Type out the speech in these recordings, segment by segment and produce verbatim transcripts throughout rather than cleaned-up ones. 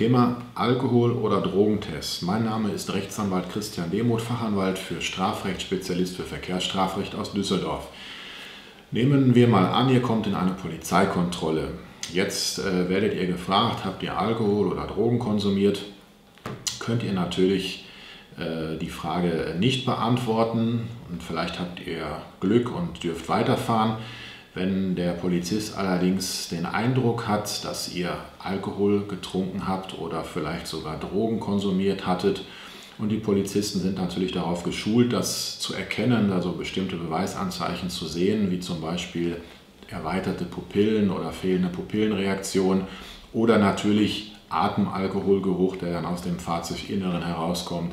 Thema Alkohol- oder Drogentest. Mein Name ist Rechtsanwalt Christian Demuth, Fachanwalt für Strafrecht, Spezialist für Verkehrsstrafrecht aus Düsseldorf. Nehmen wir mal an, ihr kommt in eine Polizeikontrolle. Jetzt äh, werdet ihr gefragt, habt ihr Alkohol oder Drogen konsumiert? Könnt ihr natürlich äh, die Frage nicht beantworten und vielleicht habt ihr Glück und dürft weiterfahren. Wenn der Polizist allerdings den Eindruck hat, dass ihr Alkohol getrunken habt oder vielleicht sogar Drogen konsumiert hattet, und die Polizisten sind natürlich darauf geschult, das zu erkennen, also bestimmte Beweisanzeichen zu sehen, wie zum Beispiel erweiterte Pupillen oder fehlende Pupillenreaktion oder natürlich Atemalkoholgeruch, der dann aus dem Fahrzeuginneren herauskommt,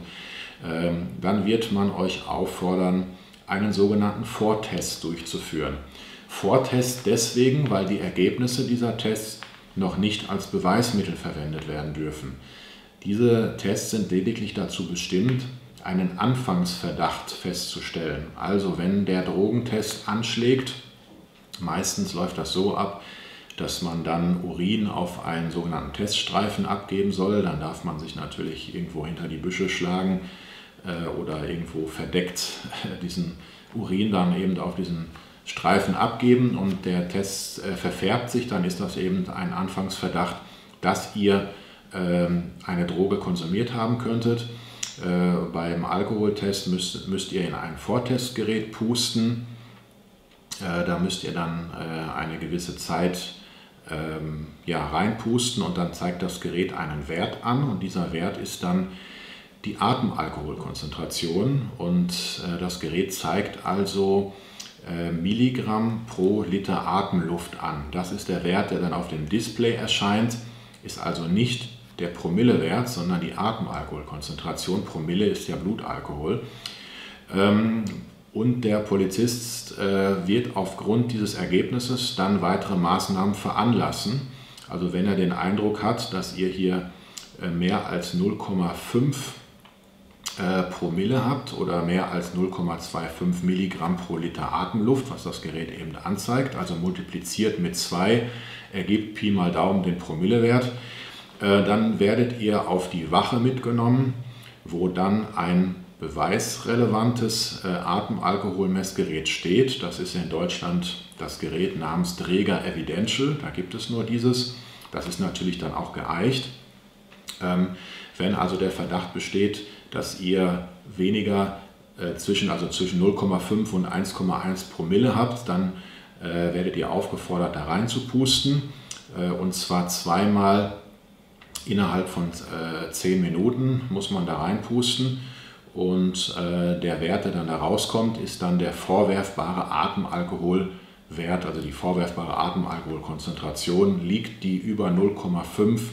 dann wird man euch auffordern, einen sogenannten Vortest durchzuführen. Vortest deswegen, weil die Ergebnisse dieser Tests noch nicht als Beweismittel verwendet werden dürfen. Diese Tests sind lediglich dazu bestimmt, einen Anfangsverdacht festzustellen. Also wenn der Drogentest anschlägt, meistens läuft das so ab, dass man dann Urin auf einen sogenannten Teststreifen abgeben soll. Dann darf man sich natürlich irgendwo hinter die Büsche schlagen äh, oder irgendwo verdeckt diesen Urin dann eben auf diesen Streifen abgeben, und der Test äh, verfärbt sich, dann ist das eben ein Anfangsverdacht, dass ihr ähm, eine Droge konsumiert haben könntet. Äh, beim Alkoholtest müsst, müsst ihr in ein Vortestgerät pusten. Äh, da müsst ihr dann äh, eine gewisse Zeit ähm, ja, reinpusten, und dann zeigt das Gerät einen Wert an, und dieser Wert ist dann die Atemalkoholkonzentration, und äh, das Gerät zeigt also Milligramm pro Liter Atemluft an. Das ist der Wert, der dann auf dem Display erscheint, ist also nicht der Promillewert, sondern die Atemalkoholkonzentration. Promille ist ja Blutalkohol. Und der Polizist wird aufgrund dieses Ergebnisses dann weitere Maßnahmen veranlassen. Also wenn er den Eindruck hat, dass ihr hier mehr als null Komma fünf Promille habt oder mehr als null Komma fünfundzwanzig Milligramm pro Liter Atemluft, was das Gerät eben anzeigt, also multipliziert mit zwei, ergibt Pi mal Daumen den Promillewert, dann werdet ihr auf die Wache mitgenommen, wo dann ein beweisrelevantes Atemalkoholmessgerät steht. Das ist in Deutschland das Gerät namens Dräger Evidential, da gibt es nur dieses, das ist natürlich dann auch geeicht. Wenn also der Verdacht besteht, dass ihr weniger äh, zwischen, also zwischen null Komma fünf und eins Komma eins Promille habt, dann äh, werdet ihr aufgefordert, da rein zu pusten, äh, und zwar zweimal innerhalb von äh, zehn Minuten muss man da reinpusten, und äh, der Wert, der dann da rauskommt, ist dann der vorwerfbare Atemalkoholwert, also die vorwerfbare Atemalkoholkonzentration. Liegt die über null Komma fünf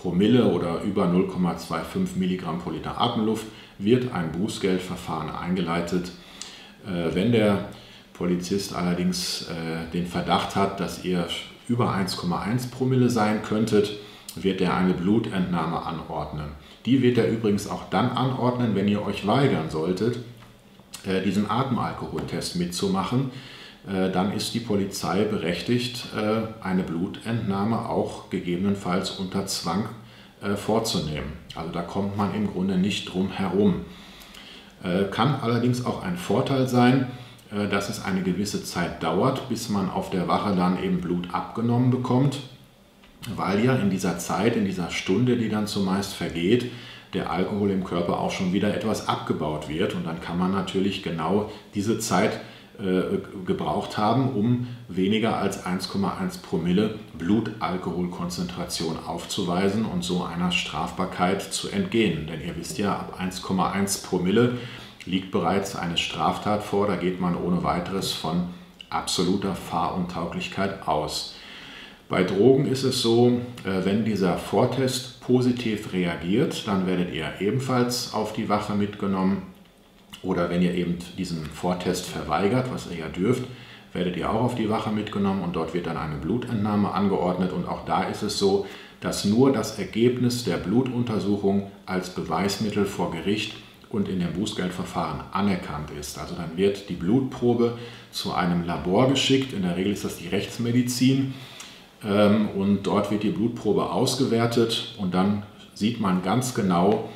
Promille oder über null Komma fünfundzwanzig Milligramm pro Liter Atemluft, wird ein Bußgeldverfahren eingeleitet. Wenn der Polizist allerdings den Verdacht hat, dass ihr über eins Komma eins Promille sein könntet, wird er eine Blutentnahme anordnen. Die wird er übrigens auch dann anordnen, wenn ihr euch weigern solltet, diesen Atemalkoholtest mitzumachen. Dann ist die Polizei berechtigt, eine Blutentnahme auch gegebenenfalls unter Zwang vorzunehmen. Also da kommt man im Grunde nicht drum herum. Kann allerdings auch ein Vorteil sein, dass es eine gewisse Zeit dauert, bis man auf der Wache dann eben Blut abgenommen bekommt, weil ja in dieser Zeit, in dieser Stunde, die dann zumeist vergeht, der Alkohol im Körper auch schon wieder etwas abgebaut wird, und dann kann man natürlich genau diese Zeit gebraucht haben, um weniger als eins Komma eins Promille Blutalkoholkonzentration aufzuweisen und so einer Strafbarkeit zu entgehen. Denn ihr wisst ja, ab eins Komma eins Promille liegt bereits eine Straftat vor, da geht man ohne weiteres von absoluter Fahruntauglichkeit aus. Bei Drogen ist es so, wenn dieser Vortest positiv reagiert, dann werdet ihr ebenfalls auf die Wache mitgenommen. Oder wenn ihr eben diesen Vortest verweigert, was ihr ja dürft, werdet ihr auch auf die Wache mitgenommen, und dort wird dann eine Blutentnahme angeordnet. Und auch da ist es so, dass nur das Ergebnis der Blutuntersuchung als Beweismittel vor Gericht und in dem Bußgeldverfahren anerkannt ist. Also dann wird die Blutprobe zu einem Labor geschickt, in der Regel ist das die Rechtsmedizin, ähm, und dort wird die Blutprobe ausgewertet und dann sieht man ganz genau,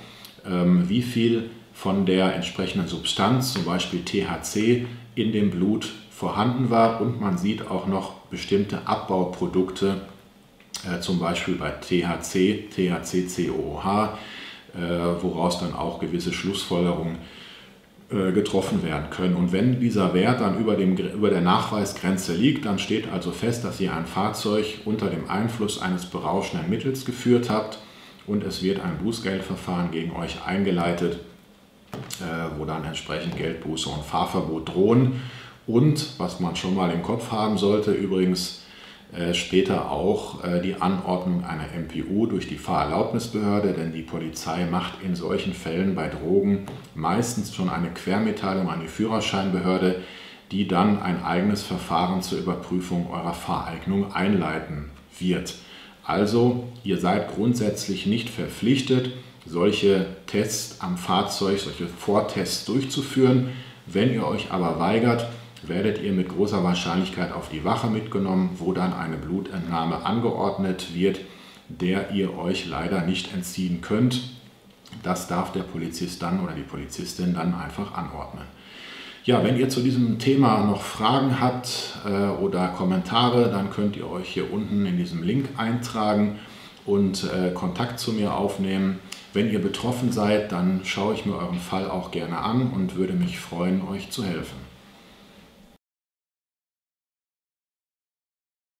ähm, wie viel von der entsprechenden Substanz, zum Beispiel T H C, in dem Blut vorhanden war, und man sieht auch noch bestimmte Abbauprodukte, äh, zum Beispiel bei T H C, T H C C O H, äh, woraus dann auch gewisse Schlussfolgerungen äh, getroffen werden können. Und wenn dieser Wert dann über, dem, über der Nachweisgrenze liegt, dann steht also fest, dass ihr ein Fahrzeug unter dem Einfluss eines berauschenden Mittels geführt habt, und es wird ein Bußgeldverfahren gegen euch eingeleitet, wo dann entsprechend Geldbuße und Fahrverbot drohen. Und was man schon mal im Kopf haben sollte, übrigens äh, später auch äh, die Anordnung einer M P U durch die Fahrerlaubnisbehörde, denn die Polizei macht in solchen Fällen bei Drogen meistens schon eine Quermitteilung an die Führerscheinbehörde, die dann ein eigenes Verfahren zur Überprüfung eurer Fahreignung einleiten wird. Also, ihr seid grundsätzlich nicht verpflichtet, solche Tests am Fahrzeug, solche Vortests durchzuführen. Wenn ihr euch aber weigert, werdet ihr mit großer Wahrscheinlichkeit auf die Wache mitgenommen, wo dann eine Blutentnahme angeordnet wird, der ihr euch leider nicht entziehen könnt. Das darf der Polizist dann oder die Polizistin dann einfach anordnen. Ja, wenn ihr zu diesem Thema noch Fragen habt äh, oder Kommentare, dann könnt ihr euch hier unten in diesem Link eintragen und äh, Kontakt zu mir aufnehmen. Wenn ihr betroffen seid, dann schaue ich mir euren Fall auch gerne an und würde mich freuen, euch zu helfen.